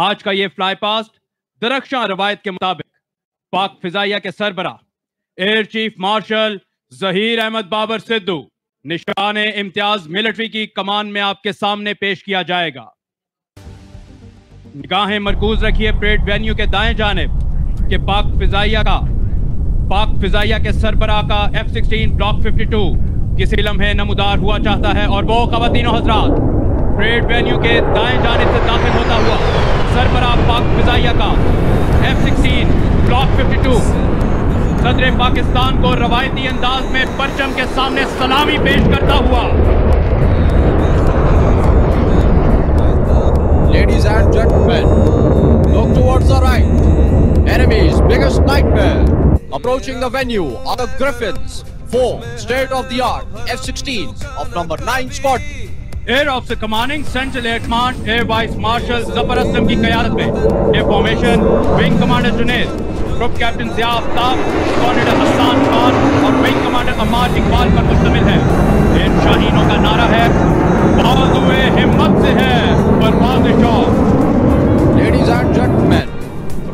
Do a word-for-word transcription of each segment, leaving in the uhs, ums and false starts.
आज का ये फ्लाई पास्ट दरख्शां रवायत के मुताबिक पाक फिजाइया के सरबरा air chief marshal Zaheer Ahmed Babar Sidhu निशान इम्तियाज मिलिट्री की कमान में आपके सामने पेश किया जाएगा। निगाहें मरकूज रखिए परेड वेन्यू के दाएं जानिब के पाक फिजाइया का पाक फिजाइया के सरबरा का F sixteen block fifty two किसी लम्हे नमदार हुआ चाहता है और वो ख़वातीनो हज़रात परेड वेन्यू के दाएं जानिब से दाखिल होता हुआ सरबरा पाक फिजाइया का F sixteen block fifty two सदर पाकिस्तान को रवायती अंदाज में परचम के सामने सलामी पेश करता हुआ। Ladies and gentleman, look towards the right, enemies biggest nightmare approaching the venue are the griffins four state of the art F sixteen of number nine squadron. Air officer commanding central air command air vice marshal Zafar की क़यादत में air formation wing commander Junaid, group captain ज़ियाफ ताक, commander Hasan Khan और wing commander Ammar Iqbal पर मुश्तमिल है। इन शाहीनों का नारा है बाज़ुए हिम्मत से है परवाज़ शौक। Ladies and gentleman,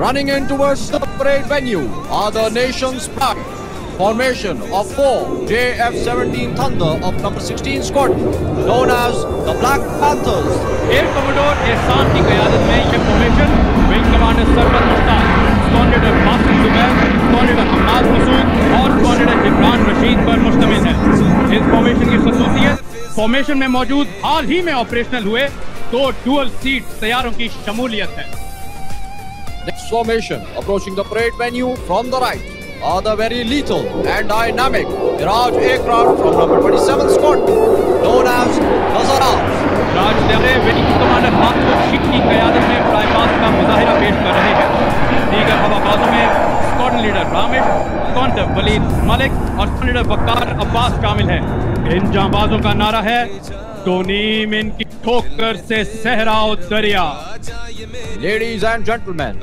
running in towards the parade venue are the nation's pride formation of four J F seventeen Thunder of number sixteen squadron known as the Black Panthers. Air Commodore Ehsan की क़यादत में ये formation Wing Commander Sarwar Mustafa, Commander Hasan Khan, Commander Ammar Iqbal और Commander Kamran Yaseen पर मुश्तमिल है। इस formation की ख़ासियत formation में मौजूद हाल ही में operational हुए दो dual seat तैयारों की शमूलियत है। Next formation approaching the parade venue from the right are the very lethal and dynamic Mirage aircraft from number twenty-seven squadron known as Nazarats. Mirage दे विंग कमांडर मास्टर शिक की क़यादत में फ्लाई पास्ट का मुजाहिरा पेश कर रहे हैं। दीगर हवाबाजों में स्क्वाड्रन लीडर रामिद, कॉन्टर वलीद मलिक और लीडर बकार अब्बास शामिल हैं। इन जांबाजों का नारा है दो नीम इनकी ठोकर से सहरा और दरिया। Ladies and gentlemen,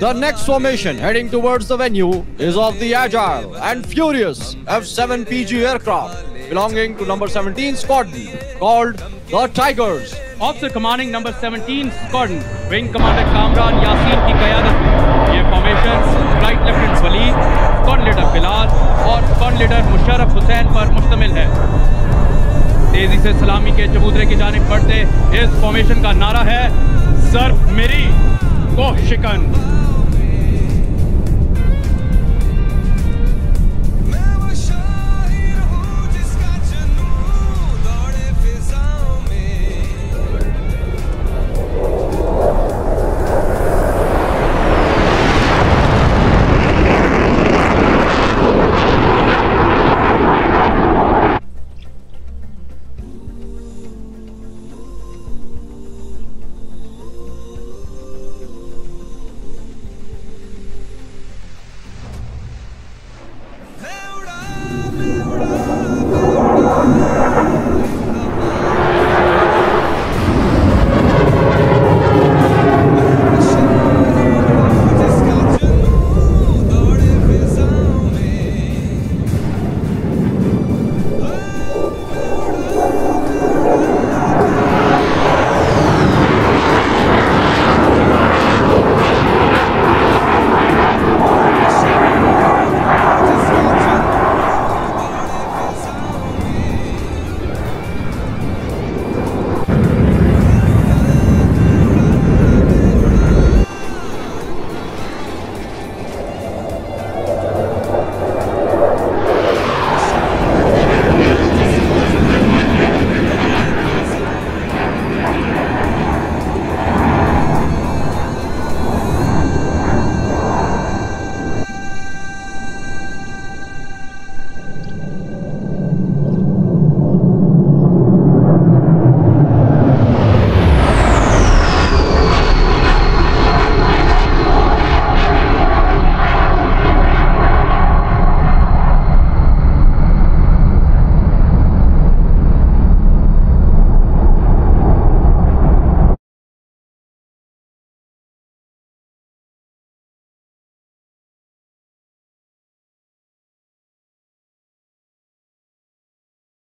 the next formation heading towards the venue is of the agile and furious F seven P G aircraft belonging to number seventeen squadron called the Tigers. Officer commanding number seventeen squadron Wing Commander Kamran Yaseen की क़यादत में ये formation Flight Lieutenant Waleed, Squadron Leader Bilal और Squadron Leader Musharraf Hussain पर मुश्तमिल है। तेजी से सलामी के चबूतरे की जानिब बढ़ते इस formation का नारा है सर